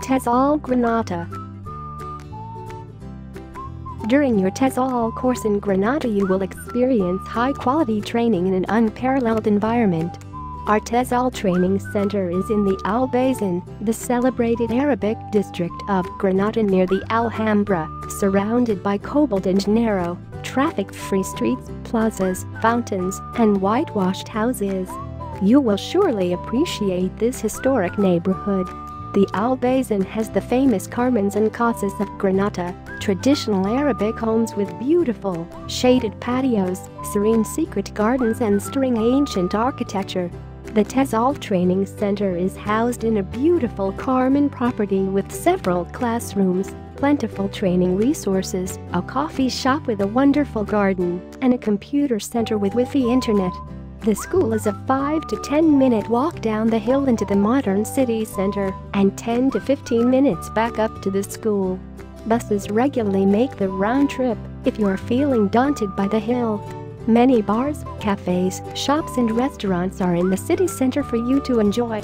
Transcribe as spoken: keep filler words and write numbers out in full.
TESOL Granada. During your TESOL course in Granada, you will experience high-quality training in an unparalleled environment. Our TESOL training center is in the Albayzin, the celebrated Arabic district of Granada near the Alhambra, surrounded by cobbled and narrow, traffic-free streets, plazas, fountains, and whitewashed houses. You will surely appreciate this historic neighborhood. The Albayzin has the famous Carmens and Casas of Granada, traditional Arabic homes with beautiful, shaded patios, serene secret gardens and stirring ancient architecture. The TESOL Training Center is housed in a beautiful Carmen property with several classrooms, plentiful training resources, a coffee shop with a wonderful garden, and a computer center with WiFi internet. The school is a five to ten minute walk down the hill into the modern city center and ten to fifteen minutes back up to the school. Buses regularly make the round trip if you are feeling daunted by the hill. Many bars, cafes, shops and restaurants are in the city center for you to enjoy.